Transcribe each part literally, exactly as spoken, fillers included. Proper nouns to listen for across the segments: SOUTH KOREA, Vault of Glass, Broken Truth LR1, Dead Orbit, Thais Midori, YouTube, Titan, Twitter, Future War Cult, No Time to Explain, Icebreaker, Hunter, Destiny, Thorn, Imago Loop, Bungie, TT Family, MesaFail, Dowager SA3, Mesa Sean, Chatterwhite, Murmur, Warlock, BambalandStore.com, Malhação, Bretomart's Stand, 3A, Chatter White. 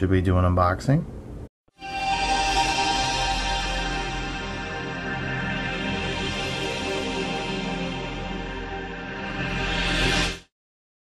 Should we do an unboxing?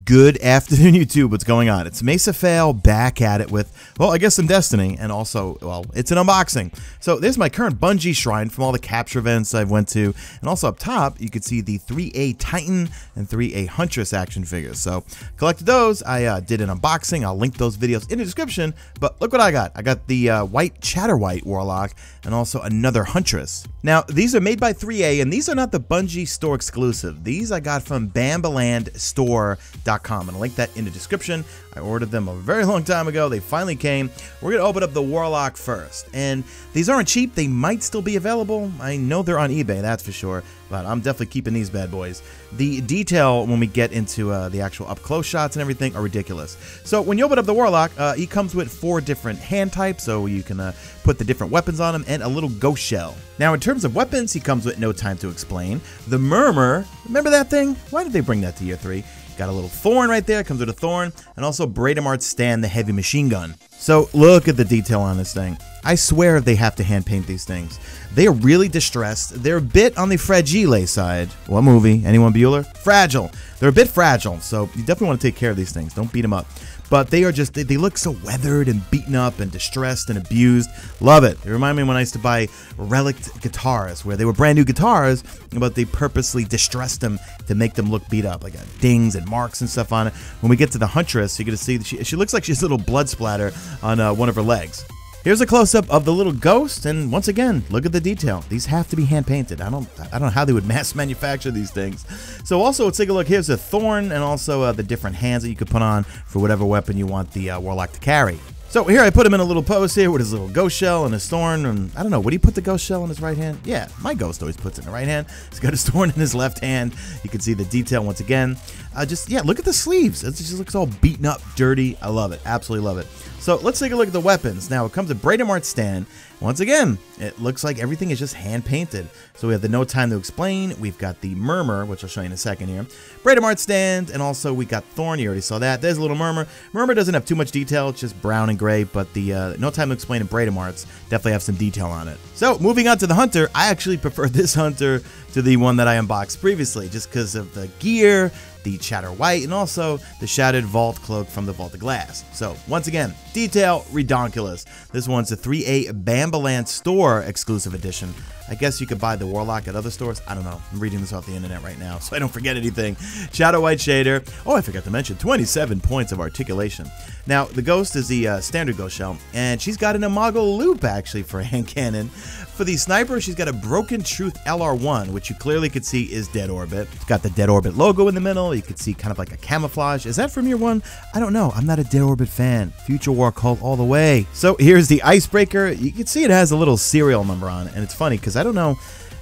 Good afternoon, YouTube. What's going on? It's MesaFail back at it with, well, I guess some Destiny, and also, well, it's an unboxing. So there's my current Bungie shrine from all the capture events I've went to, and also up top, you can see the three A Titan and three A Huntress action figures. So collected those. I uh, did an unboxing. I'll link those videos in the description, but look what I got. I got the uh, white Chatterwhite Warlock and also another Huntress. Now, these are made by three A, and these are not the Bungie store exclusive. These I got from Bambaland Store dot com. I'm going to link that in the description. I ordered them a very long time ago. They finally came. We're going to open up the Warlock first. And these aren't cheap. They might still be available. I know they're on eBay, that's for sure. But I'm definitely keeping these bad boys. The detail when we get into uh, the actual up-close shots and everything are ridiculous. So when you open up the Warlock, uh, he comes with four different hand types, so you can uh, put the different weapons on him, and a little ghost shell. Now, in terms of weapons, he comes with No Time to Explain. The Murmur, remember that thing? Why did they bring that to year three? Got a little Thorn right there, comes with a Thorn, and also Bretomart's Stand, the heavy machine gun. So look at the detail on this thing. I swear they have to hand paint these things. They are really distressed. They're a bit on the fragile side. What movie? Anyone, Bueller? Fragile. They're a bit fragile, so you definitely want to take care of these things. Don't beat them up. But they are just, they, they look so weathered and beaten up and distressed and abused. Love it. They remind me when I used to buy relict guitars, where they were brand new guitars, but they purposely distressed them to make them look beat up. Like got dings and marks and stuff on it. When we get to the Huntress, you're going to see that she, she looks like she has a little blood splatter on uh, one of her legs. Here's a close-up of the little ghost, and once again, look at the detail. These have to be hand-painted. I don't, I don't know how they would mass manufacture these things. So also, let's take a look. Here's a Thorn, and also uh, the different hands that you could put on for whatever weapon you want the uh, Warlock to carry. So here I put him in a little pose here with his little ghost shell and his Thorn, and I don't know, would he put the ghost shell in his right hand? Yeah, my ghost always puts it in the right hand. He's got his Thorn in his left hand. You can see the detail once again. Uh, just, yeah, look at the sleeves. It just looks all beaten up, dirty. I love it, absolutely love it. So let's take a look at the weapons. Now it comes to Bretomart's Stand. Once again, it looks like everything is just hand-painted. So we have the No Time to Explain, we've got the Murmur, which I'll show you in a second here, Bretomart's Stand, and also we got Thorn, you already saw that. There's a little Murmur. Murmur doesn't have too much detail, it's just brown and gray, but the uh, No Time to Explain and Bretomart's definitely have some detail on it. So moving on to the Hunter, I actually prefer this Hunter to the one that I unboxed previously, just because of the gear, the Chatterwhite, and also the shattered vault cloak from the Vault of Glass. So once again, detail redonkulous. This one's a three A Bambaland Store exclusive edition. I guess you could buy the Warlock at other stores. I don't know. I'm reading this off the internet right now, so I don't forget anything. Chatterwhite shader. Oh, I forgot to mention, twenty-seven points of articulation. Now, the Ghost is the uh, standard ghost shell, and she's got an Imago Loop, actually, for a hand cannon. For the Sniper, she's got a Broken Truth L R one, which you clearly could see is Dead Orbit. It's got the Dead Orbit logo in the middle. You could see kind of like a camouflage. Is that from your one? I don't know. I'm not a Dead Orbit fan. Future War Cult all the way. So here's the Icebreaker. You can see it has a little serial number on it, and it's funny because I don't know.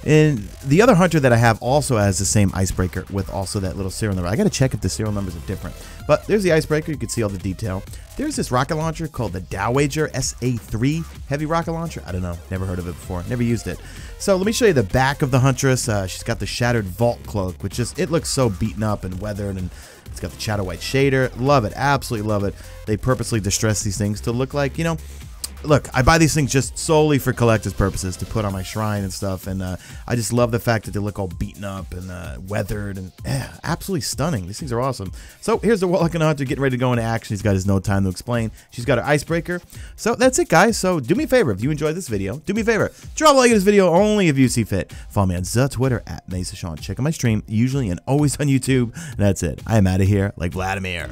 And the other Hunter that I have also has the same Icebreaker with also that little serial number. I got to check if the serial numbers are different. But there's the Icebreaker. You can see all the detail. There's this rocket launcher called the Dowager S A three heavy rocket launcher. I don't know. Never heard of it before. Never used it. So let me show you the back of the Huntress. Uh, she's got the shattered vault cloak, which just, it looks so beaten up and weathered, and it's got the Chatterwhite shader. Love it. Absolutely love it. They purposely distress these things to look like, you know, look, I buy these things just solely for collector's purposes to put on my shrine and stuff, and uh, I just love the fact that they look all beaten up and uh, weathered and eh, absolutely stunning. These things are awesome. So here's the Warlock and Hunter getting ready to go into action. He's got his No Time to Explain. She's got her Icebreaker. So that's it, guys. So do me a favor. If you enjoyed this video, do me a favor. Drop a like on this video only if you see fit. Follow me on the Twitter at Mesa Sean. Check out my stream, usually and always on YouTube. And that's it. I am out of here like Vladimir.